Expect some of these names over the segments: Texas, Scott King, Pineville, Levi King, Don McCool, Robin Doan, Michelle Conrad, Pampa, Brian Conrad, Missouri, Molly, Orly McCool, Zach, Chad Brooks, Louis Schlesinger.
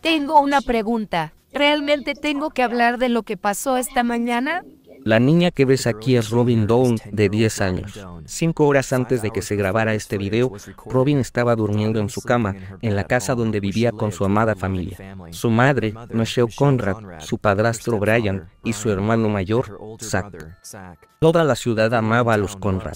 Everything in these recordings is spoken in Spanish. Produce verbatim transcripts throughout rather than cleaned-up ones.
Tengo una pregunta. ¿Realmente tengo que hablar de lo que pasó esta mañana? La niña que ves aquí es Robin Doan, de diez años. Cinco horas antes de que se grabara este video, Robin estaba durmiendo en su cama, en la casa donde vivía con su amada familia. Su madre, Michelle Conrad, su padrastro Brian, y su hermano mayor, Zach. Toda la ciudad amaba a los Conrad.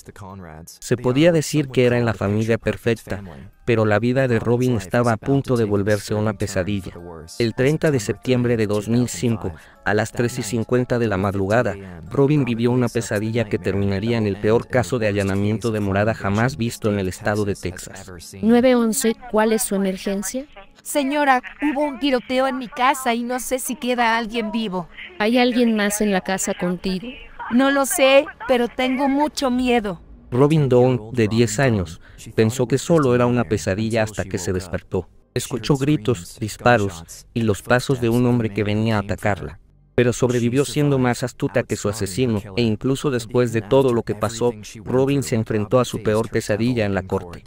Se podía decir que era en la familia perfecta, pero la vida de Robin estaba a punto de volverse una pesadilla. El treinta de septiembre de dos mil cinco, a las tres y cincuenta de la madrugada, Robin vivió una pesadilla que terminaría en el peor caso de allanamiento de morada jamás visto en el estado de Texas. nueve once, ¿cuál es su emergencia? Señora, hubo un tiroteo en mi casa y no sé si queda alguien vivo. ¿Hay alguien más en la casa contigo? No lo sé, pero tengo mucho miedo. Robin Doan, de diez años, pensó que solo era una pesadilla hasta que se despertó. Escuchó gritos, disparos y los pasos de un hombre que venía a atacarla. Pero sobrevivió siendo más astuta que su asesino, e incluso después de todo lo que pasó, Robin se enfrentó a su peor pesadilla en la corte.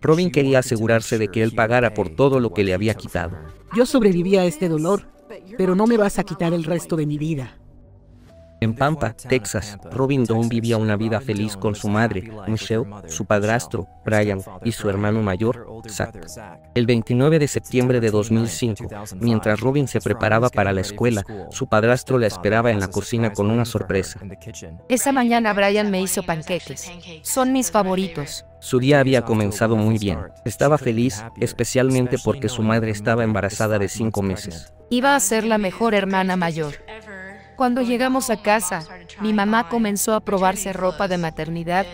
Robin quería asegurarse de que él pagara por todo lo que le había quitado. Yo sobreviví a este dolor, pero no me vas a quitar el resto de mi vida. En Pampa, Texas, Robin Doan vivía una vida feliz con su madre, Michelle, su padrastro, Brian, y su hermano mayor, Zach. El veintinueve de septiembre de dos mil cinco, mientras Robin se preparaba para la escuela, su padrastro la esperaba en la cocina con una sorpresa. Esa mañana Brian me hizo panqueques. Son mis favoritos. Su día había comenzado muy bien. Estaba feliz, especialmente porque su madre estaba embarazada de cinco meses. Iba a ser la mejor hermana mayor. Cuando llegamos a casa, mi mamá comenzó a probarse ropa de maternidad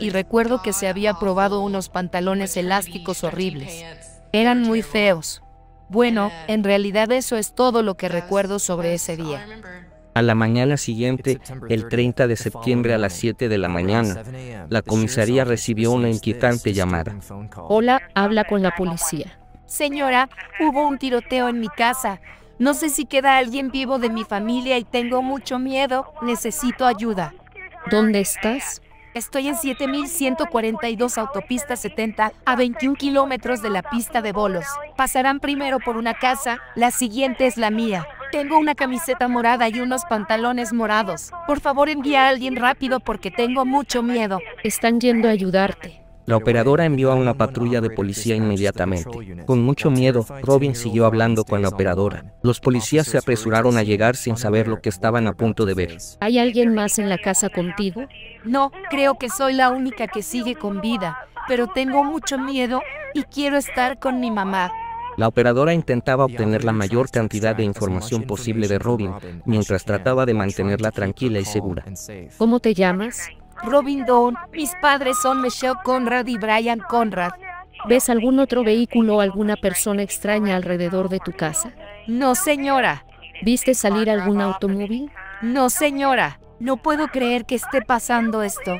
y recuerdo que se había probado unos pantalones elásticos horribles. Eran muy feos. Bueno, en realidad eso es todo lo que recuerdo sobre ese día. A la mañana siguiente, el treinta de septiembre a las siete de la mañana, la comisaría recibió una inquietante llamada. Hola, habla con la policía. Señora, hubo un tiroteo en mi casa. No sé si queda alguien vivo de mi familia y tengo mucho miedo. Necesito ayuda. ¿Dónde estás? Estoy en siete mil ciento cuarenta y dos Autopista setenta, a veintiún kilómetros de la pista de bolos. Pasarán primero por una casa, la siguiente es la mía. Tengo una camiseta morada y unos pantalones morados. Por favor, envía a alguien rápido porque tengo mucho miedo. Están yendo a ayudarte. La operadora envió a una patrulla de policía inmediatamente. Con mucho miedo, Robin siguió hablando con la operadora. Los policías se apresuraron a llegar sin saber lo que estaban a punto de ver. ¿Hay alguien más en la casa contigo? No, creo que soy la única que sigue con vida, pero tengo mucho miedo y quiero estar con mi mamá. La operadora intentaba obtener la mayor cantidad de información posible de Robin, mientras trataba de mantenerla tranquila y segura. ¿Cómo te llamas? Robin Doan. Mis padres son Michelle Conrad y Brian Conrad. ¿Ves algún otro vehículo o alguna persona extraña alrededor de tu casa? No, señora. ¿Viste salir algún automóvil? No, señora. No puedo creer que esté pasando esto.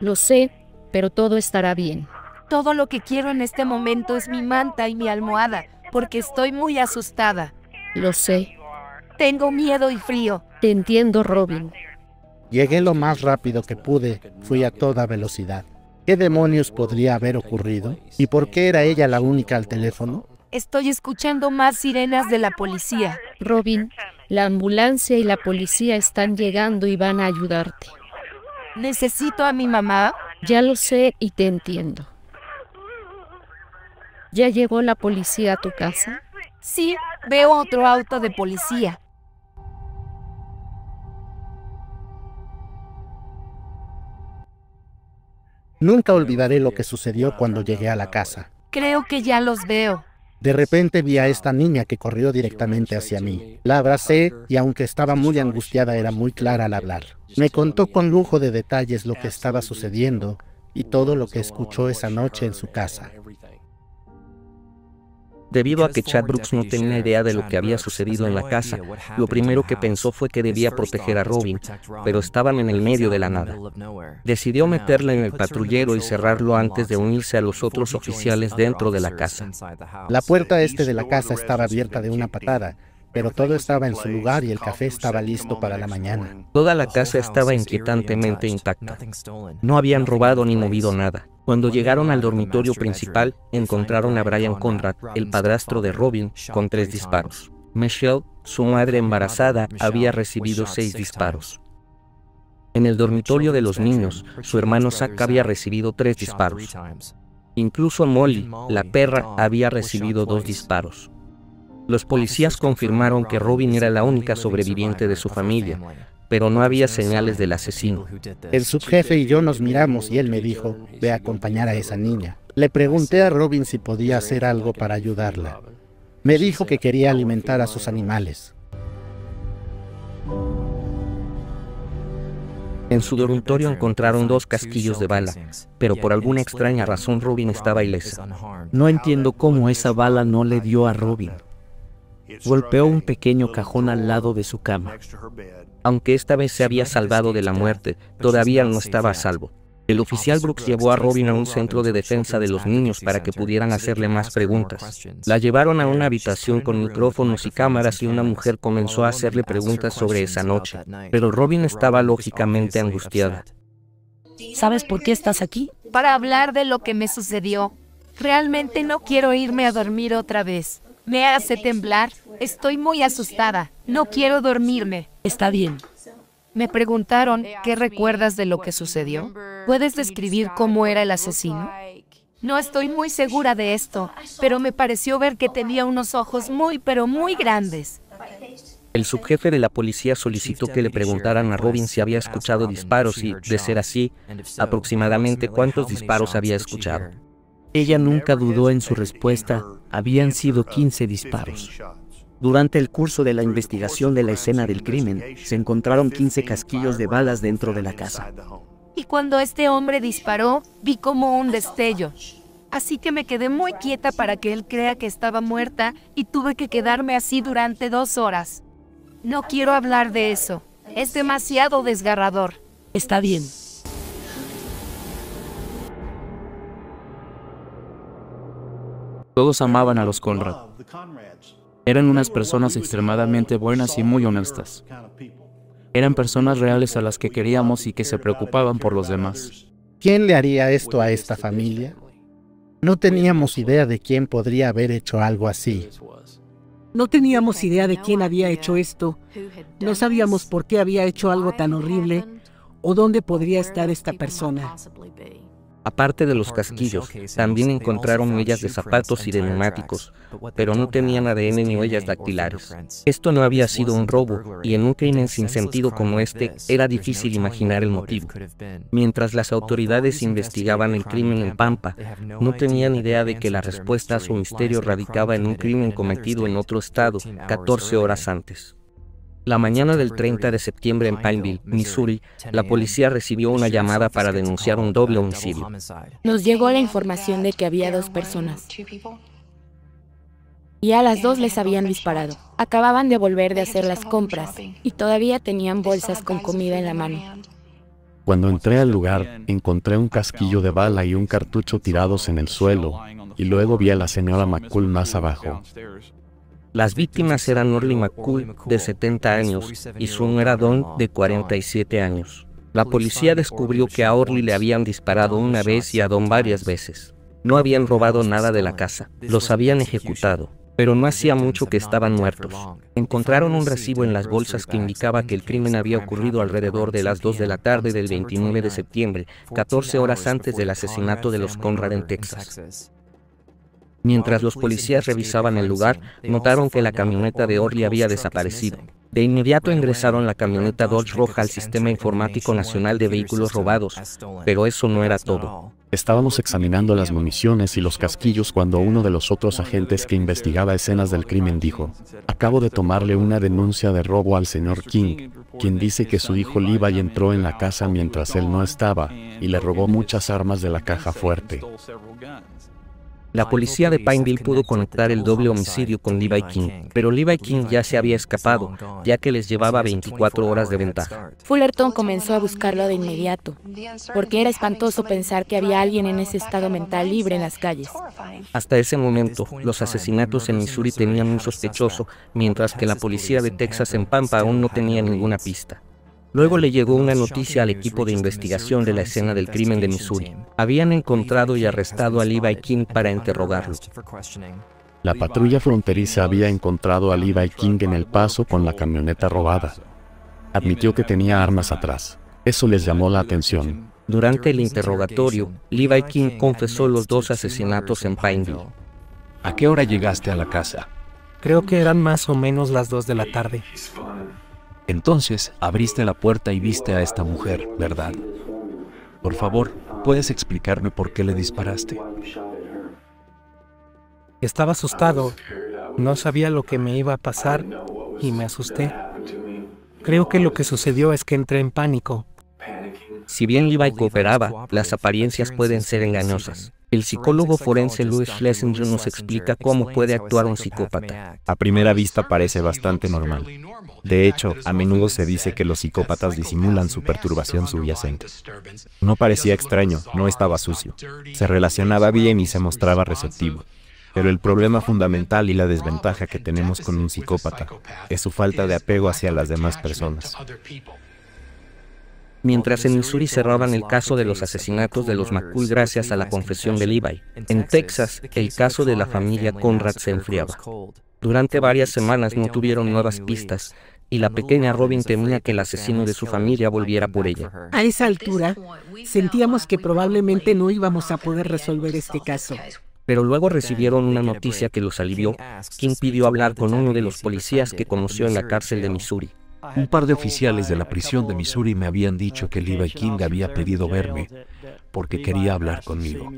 Lo sé, pero todo estará bien. Todo lo que quiero en este momento es mi manta y mi almohada, porque estoy muy asustada. Lo sé. Tengo miedo y frío. Te entiendo, Robin. Llegué lo más rápido que pude, fui a toda velocidad. ¿Qué demonios podría haber ocurrido? ¿Y por qué era ella la única al teléfono? Estoy escuchando más sirenas de la policía. Robin, la ambulancia y la policía están llegando y van a ayudarte. ¿Necesito a mi mamá? Ya lo sé y te entiendo. ¿Ya llegó la policía a tu casa? Sí, veo otro auto de policía. Nunca olvidaré lo que sucedió cuando llegué a la casa. Creo que ya los veo. De repente vi a esta niña que corrió directamente hacia mí. La abracé y aunque estaba muy angustiada era muy clara al hablar. Me contó con lujo de detalles lo que estaba sucediendo y todo lo que escuchó esa noche en su casa. Debido a que Chad Brooks no tenía idea de lo que había sucedido en la casa, lo primero que pensó fue que debía proteger a Robin, pero estaban en el medio de la nada. Decidió meterla en el patrullero y cerrarlo antes de unirse a los otros oficiales dentro de la casa. La puerta este de la casa estaba abierta de una patada, pero todo estaba en su lugar y el café estaba listo para la mañana. Toda la casa estaba inquietantemente intacta. No habían robado ni movido nada. Cuando llegaron al dormitorio principal, encontraron a Brian Conrad, el padrastro de Robin, con tres disparos. Michelle, su madre embarazada, había recibido seis disparos. En el dormitorio de los niños, su hermano Zach había recibido tres disparos. Incluso Molly, la perra, había recibido dos disparos. Los policías confirmaron que Robin era la única sobreviviente de su familia, pero no había señales del asesino. El subjefe y yo nos miramos y él me dijo, ve a acompañar a esa niña. Le pregunté a Robin si podía hacer algo para ayudarla. Me dijo que quería alimentar a sus animales. En su dormitorio encontraron dos casquillos de bala, pero por alguna extraña razón Robin estaba ilesa. No entiendo cómo esa bala no le dio a Robin. Golpeó un pequeño cajón al lado de su cama. Aunque esta vez se había salvado de la muerte, todavía no estaba a salvo. El oficial Brooks llevó a Robin a un centro de defensa de los niños para que pudieran hacerle más preguntas. La llevaron a una habitación con micrófonos y cámaras y una mujer comenzó a hacerle preguntas sobre esa noche, pero Robin estaba lógicamente angustiada. ¿Sabes por qué estás aquí? Para hablar de lo que me sucedió. Realmente no quiero irme a dormir otra vez. Me hace temblar. Estoy muy asustada. No quiero dormirme. Está bien. Me preguntaron, ¿qué recuerdas de lo que sucedió? ¿Puedes describir cómo era el asesino? No estoy muy segura de esto, pero me pareció ver que tenía unos ojos muy, pero muy grandes. El subjefe de la policía solicitó que le preguntaran a Robin si había escuchado disparos y, de ser así, aproximadamente cuántos disparos había escuchado. Ella nunca dudó en su respuesta, habían sido quince disparos. Durante el curso de la investigación de la escena del crimen, se encontraron quince casquillos de balas dentro de la casa. Y cuando este hombre disparó, vi como un destello. Así que me quedé muy quieta para que él crea que estaba muerta y tuve que quedarme así durante dos horas. No quiero hablar de eso. Es demasiado desgarrador. Está bien. Todos amaban a los Conrad. Eran unas personas extremadamente buenas y muy honestas. Eran personas reales a las que queríamos y que se preocupaban por los demás. ¿Quién le haría esto a esta familia? No teníamos idea de quién podría haber hecho algo así. No teníamos idea de quién había hecho esto. No sabíamos por qué había hecho algo tan horrible o dónde podría estar esta persona. Aparte de los casquillos, también encontraron huellas de zapatos y de neumáticos, pero no tenían A D N ni huellas dactilares. Esto no había sido un robo, y en un crimen sin sentido como este, era difícil imaginar el motivo. Mientras las autoridades investigaban el crimen en Pampa, no tenían idea de que la respuesta a su misterio radicaba en un crimen cometido en otro estado, catorce horas antes. La mañana del treinta de septiembre en Pineville, Missouri, la policía recibió una llamada para denunciar un doble homicidio. Nos llegó la información de que había dos personas y a las dos les habían disparado. Acababan de volver de hacer las compras y todavía tenían bolsas con comida en la mano. Cuando entré al lugar, encontré un casquillo de bala y un cartucho tirados en el suelo y luego vi a la señora McCool más abajo. Las víctimas eran Orly McCool, de setenta años, y su nuera Don, de cuarenta y siete años. La policía descubrió que a Orly le habían disparado una vez y a Don varias veces. No habían robado nada de la casa, los habían ejecutado, pero no hacía mucho que estaban muertos. Encontraron un recibo en las bolsas que indicaba que el crimen había ocurrido alrededor de las dos de la tarde del veintinueve de septiembre, catorce horas antes del asesinato de los Conrad en Texas. Mientras los policías revisaban el lugar, notaron que la camioneta de Orly había desaparecido. De inmediato ingresaron la camioneta Dodge roja al Sistema Informático Nacional de Vehículos Robados, pero eso no era todo. Estábamos examinando las municiones y los casquillos cuando uno de los otros agentes que investigaba escenas del crimen dijo, acabo de tomarle una denuncia de robo al señor King, quien dice que su hijo Levi entró en la casa mientras él no estaba, y le robó muchas armas de la caja fuerte. La policía de Pineville pudo conectar el doble homicidio con Levi King, pero Levi King ya se había escapado, ya que les llevaba veinticuatro horas de ventaja. Fullerton comenzó a buscarlo de inmediato, porque era espantoso pensar que había alguien en ese estado mental libre en las calles. Hasta ese momento, los asesinatos en Missouri tenían un sospechoso, mientras que la policía de Texas en Pampa aún no tenía ninguna pista. Luego le llegó una noticia al equipo de investigación de la escena del crimen de Missouri. Habían encontrado y arrestado a Levi King para interrogarlo. La patrulla fronteriza había encontrado a Levi King en El Paso con la camioneta robada. Admitió que tenía armas atrás. Eso les llamó la atención. Durante el interrogatorio, Levi King confesó los dos asesinatos en Pineville. ¿A qué hora llegaste a la casa? Creo que eran más o menos las dos de la tarde. Entonces, abriste la puerta y viste a esta mujer, ¿verdad? Por favor, ¿puedes explicarme por qué le disparaste? Estaba asustado. No sabía lo que me iba a pasar y me asusté. Creo que lo que sucedió es que entré en pánico. Si bien Levi cooperaba, las apariencias pueden ser engañosas. El psicólogo forense Louis Schlesinger nos explica cómo puede actuar un psicópata. A primera vista parece bastante normal. De hecho, a menudo se dice que los psicópatas disimulan su perturbación subyacente. No parecía extraño, no estaba sucio. Se relacionaba bien y se mostraba receptivo. Pero el problema fundamental y la desventaja que tenemos con un psicópata es su falta de apego hacia las demás personas. Mientras en Missouri cerraban el caso de los asesinatos de los McCool gracias a la confesión de Levi, en Texas, el caso de la familia Conrad se enfriaba. Durante varias semanas no tuvieron nuevas pistas, y la pequeña Robin temía que el asesino de su familia volviera por ella. A esa altura, sentíamos que probablemente no íbamos a poder resolver este caso. Pero luego recibieron una noticia que los alivió. King pidió hablar con uno de los policías que conoció en la cárcel de Missouri. Un par de oficiales de la prisión de Missouri me habían dicho que Levi King había pedido verme porque quería hablar conmigo.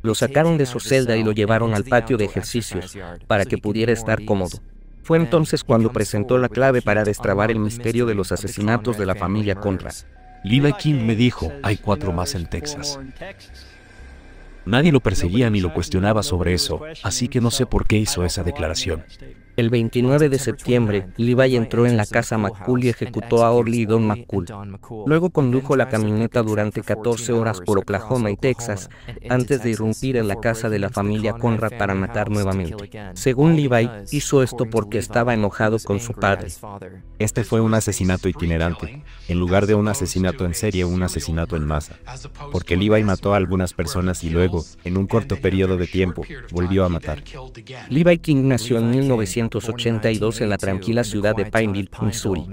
Lo sacaron de su celda y lo llevaron al patio de ejercicios para que pudiera estar cómodo. Fue entonces cuando presentó la clave para destrabar el misterio de los asesinatos de la familia Conrad. Levi King me dijo, hay cuatro más en Texas. Nadie lo perseguía ni lo cuestionaba sobre eso, así que no sé por qué hizo esa declaración. El veintinueve de septiembre, Levi entró en la casa McCool y ejecutó a Orly y Don McCool. Luego condujo la camioneta durante catorce horas por Oklahoma y Texas antes de irrumpir en la casa de la familia Conrad para matar nuevamente. Según Levi, hizo esto porque estaba enojado con su padre. Este fue un asesinato itinerante. En lugar de un asesinato en serie, un asesinato en masa. Porque Levi mató a algunas personas y luego, en un corto periodo de tiempo, volvió a matar. Levi King nació en mil novecientos ochenta y dos en la tranquila ciudad de Pineville, Missouri.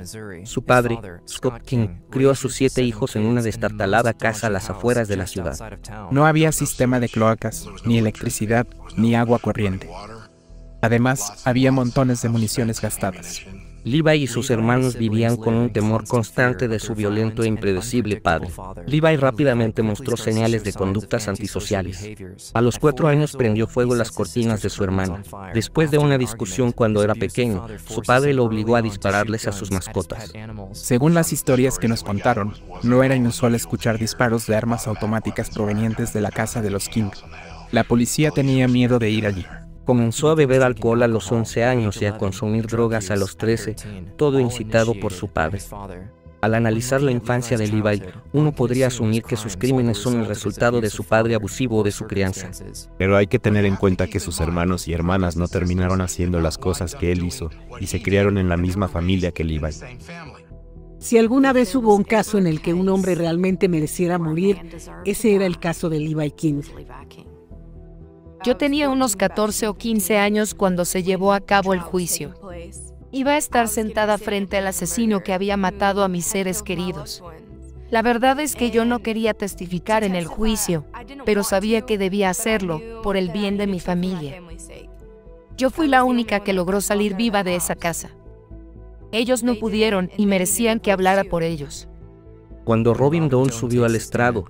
Su padre, Scott King, crió a sus siete hijos en una destartalada casa a las afueras de la ciudad. No había sistema de cloacas, ni electricidad, ni agua corriente. Además, había montones de municiones gastadas. Levi y sus hermanos vivían con un temor constante de su violento e impredecible padre. Levi rápidamente mostró señales de conductas antisociales. A los cuatro años prendió fuego las cortinas de su hermana. Después de una discusión cuando era pequeño, su padre lo obligó a dispararles a sus mascotas. Según las historias que nos contaron, no era inusual escuchar disparos de armas automáticas provenientes de la casa de los King. La policía tenía miedo de ir allí. Comenzó a beber alcohol a los once años y a consumir drogas a los trece, todo incitado por su padre. Al analizar la infancia de Levi, uno podría asumir que sus crímenes son el resultado de su padre abusivo o de su crianza. Pero hay que tener en cuenta que sus hermanos y hermanas no terminaron haciendo las cosas que él hizo y se criaron en la misma familia que Levi. Si alguna vez hubo un caso en el que un hombre realmente mereciera morir, ese era el caso de Levi King. Yo tenía unos catorce o quince años cuando se llevó a cabo el juicio. Iba a estar sentada frente al asesino que había matado a mis seres queridos. La verdad es que yo no quería testificar en el juicio, pero sabía que debía hacerlo, por el bien de mi familia. Yo fui la única que logró salir viva de esa casa. Ellos no pudieron y merecían que hablara por ellos. Cuando Robin Doan subió al estrado,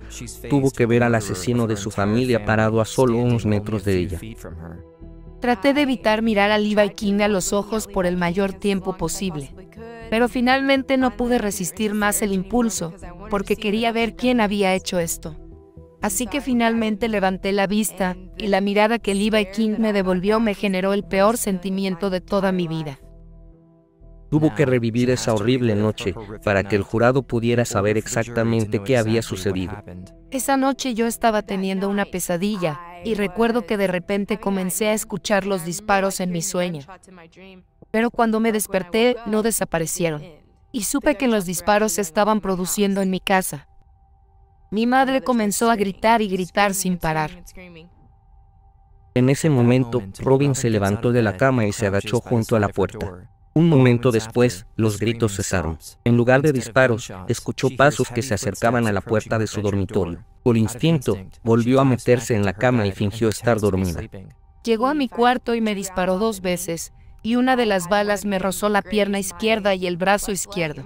tuvo que ver al asesino de su familia parado a solo unos metros de ella. Traté de evitar mirar a Levi King a los ojos por el mayor tiempo posible, pero finalmente no pude resistir más el impulso, porque quería ver quién había hecho esto. Así que finalmente levanté la vista, y la mirada que Levi King me devolvió me generó el peor sentimiento de toda mi vida. Tuvo que revivir esa horrible noche, para que el jurado pudiera saber exactamente qué había sucedido. Esa noche yo estaba teniendo una pesadilla, y recuerdo que de repente comencé a escuchar los disparos en mi sueño. Pero cuando me desperté, no desaparecieron. Y supe que los disparos se estaban produciendo en mi casa. Mi madre comenzó a gritar y gritar sin parar. En ese momento, Robin se levantó de la cama y se agachó junto a la puerta. Un momento después, los gritos cesaron. En lugar de disparos, escuchó pasos que se acercaban a la puerta de su dormitorio. Por instinto, volvió a meterse en la cama y fingió estar dormida. Llegó a mi cuarto y me disparó dos veces, y una de las balas me rozó la pierna izquierda y el brazo izquierdo.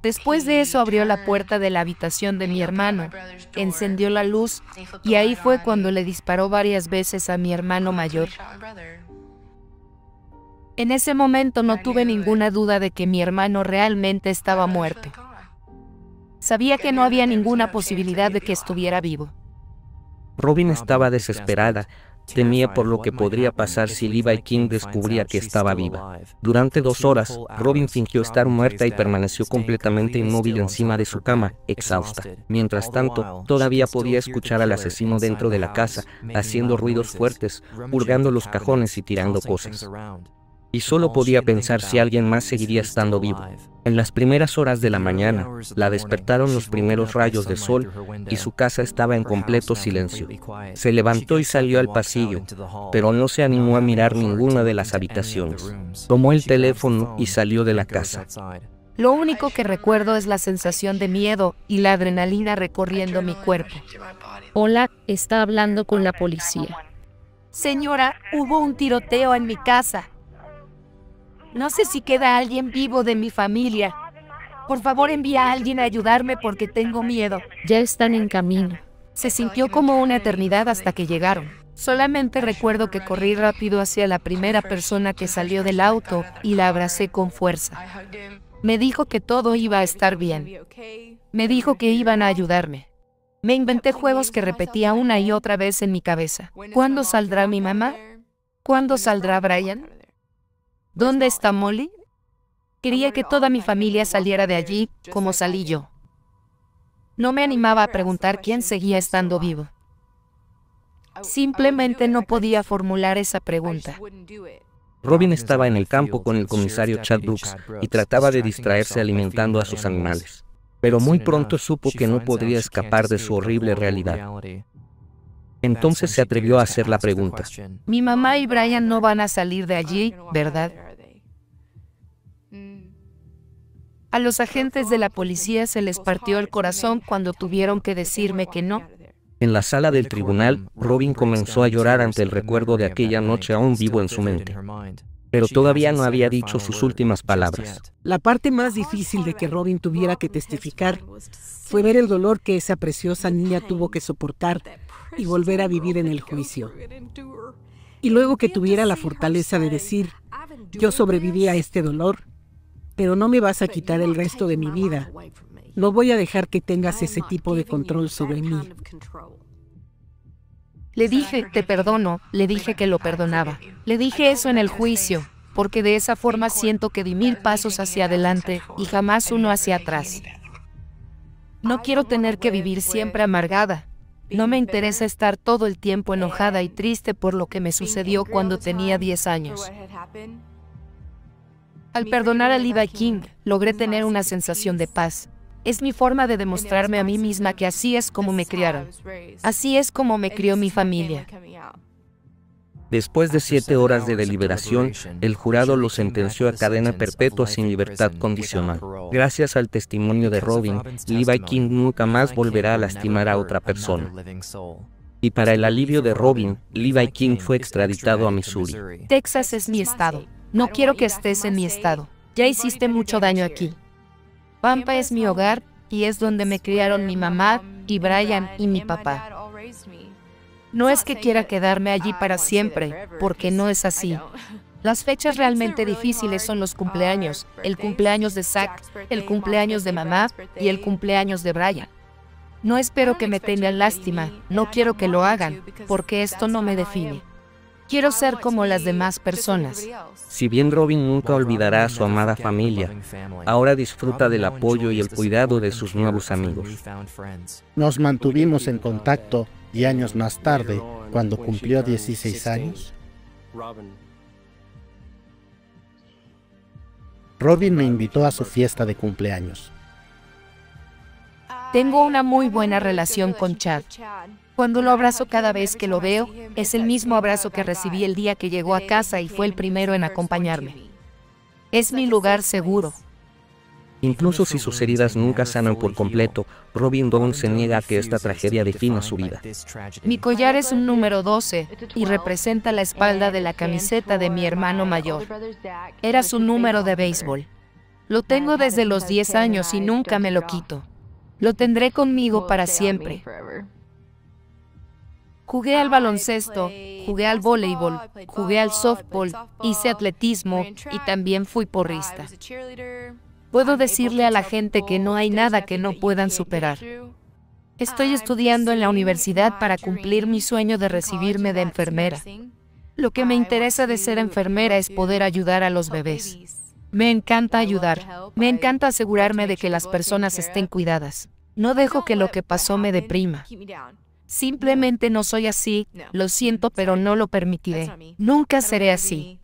Después de eso abrió la puerta de la habitación de mi hermano, encendió la luz, y ahí fue cuando le disparó varias veces a mi hermano mayor. En ese momento no tuve ninguna duda de que mi hermano realmente estaba muerto. Sabía que no había ninguna posibilidad de que estuviera vivo. Robin estaba desesperada, temía por lo que podría pasar si Levi King descubría que estaba viva. Durante dos horas, Robin fingió estar muerta y permaneció completamente inmóvil encima de su cama, exhausta. Mientras tanto, todavía podía escuchar al asesino dentro de la casa, haciendo ruidos fuertes, hurgando los cajones y tirando cosas. Y solo podía pensar si alguien más seguiría estando vivo. En las primeras horas de la mañana, la despertaron los primeros rayos de sol y su casa estaba en completo silencio. Se levantó y salió al pasillo, pero no se animó a mirar ninguna de las habitaciones. Tomó el teléfono y salió de la casa. Lo único que recuerdo es la sensación de miedo y la adrenalina recorriendo mi cuerpo. Hola, está hablando con la policía. Señora, hubo un tiroteo en mi casa. No sé si queda alguien vivo de mi familia. Por favor, envía a alguien a ayudarme porque tengo miedo. Ya están en camino. Se sintió como una eternidad hasta que llegaron. Solamente recuerdo que corrí rápido hacia la primera persona que salió del auto y la abracé con fuerza. Me dijo que todo iba a estar bien. Me dijo que iban a ayudarme. Me inventé juegos que repetía una y otra vez en mi cabeza. ¿Cuándo saldrá mi mamá? ¿Cuándo saldrá Brian? ¿Dónde está Molly? Quería que toda mi familia saliera de allí, como salí yo. No me animaba a preguntar quién seguía estando vivo. Simplemente no podía formular esa pregunta. Robin estaba en el campo con el comisario Chad Brooks y trataba de distraerse alimentando a sus animales. Pero muy pronto supo que no podría escapar de su horrible realidad. Entonces se atrevió a hacer la pregunta. Mi mamá y Brian no van a salir de allí, ¿verdad? A los agentes de la policía se les partió el corazón cuando tuvieron que decirme que no. En la sala del tribunal, Robin comenzó a llorar ante el recuerdo de aquella noche aún vivo en su mente. Pero todavía no había dicho sus últimas palabras. La parte más difícil de que Robin tuviera que testificar fue ver el dolor que esa preciosa niña tuvo que soportar y volver a vivir en el juicio. Y luego que tuviera la fortaleza de decir, yo sobreviví a este dolor, pero no me vas a quitar el resto de mi vida. No voy a dejar que tengas ese tipo de control sobre mí. Le dije, te perdono, le dije que lo perdonaba. Le dije eso en el juicio, porque de esa forma siento que di mil pasos hacia adelante y jamás uno hacia atrás. No quiero tener que vivir siempre amargada. No me interesa estar todo el tiempo enojada y triste por lo que me sucedió cuando tenía diez años. Al perdonar a Levi King, logré tener una sensación de paz. Es mi forma de demostrarme a mí misma que así es como me criaron. Así es como me crió mi familia. Después de siete horas de deliberación, el jurado lo sentenció a cadena perpetua sin libertad condicional. Gracias al testimonio de Robin, Levi King nunca más volverá a lastimar a otra persona. Y para el alivio de Robin, Levi King fue extraditado a Missouri. Texas es mi estado. No quiero que estés en mi estado. Ya hiciste mucho daño aquí. Pampa es mi hogar y es donde me criaron mi mamá y Brian y mi papá. No es que quiera quedarme allí para siempre, porque no es así. Las fechas realmente difíciles son los cumpleaños, el cumpleaños de Zach, el cumpleaños de mamá y el cumpleaños de Brian. No espero que me tengan lástima, no quiero que lo hagan, porque esto no me define. Quiero ser como las demás personas. Si bien Robin nunca olvidará a su amada familia, ahora disfruta del apoyo y el cuidado de sus nuevos amigos. Nos mantuvimos en contacto y años más tarde, cuando cumplió dieciséis años, Robin me invitó a su fiesta de cumpleaños. Tengo una muy buena relación con Chad. Cuando lo abrazo cada vez que lo veo, es el mismo abrazo que recibí el día que llegó a casa y fue el primero en acompañarme. Es mi lugar seguro. Incluso si sus heridas nunca sanan por completo, Robin Doan se niega a que esta tragedia defina su vida. Mi collar es un número doce y representa la espalda de la camiseta de mi hermano mayor. Era su número de béisbol. Lo tengo desde los diez años y nunca me lo quito. Lo tendré conmigo para siempre. Jugué al baloncesto, jugué al voleibol, jugué al softball, hice atletismo y también fui porrista. Puedo decirle a la gente que no hay nada que no puedan superar. Estoy estudiando en la universidad para cumplir mi sueño de recibirme de enfermera. Lo que me interesa de ser enfermera es poder ayudar a los bebés. Me encanta ayudar, me encanta asegurarme de que las personas estén cuidadas. No dejo que lo que pasó me deprima. Simplemente no soy así, lo siento, pero no lo permitiré. Nunca seré así.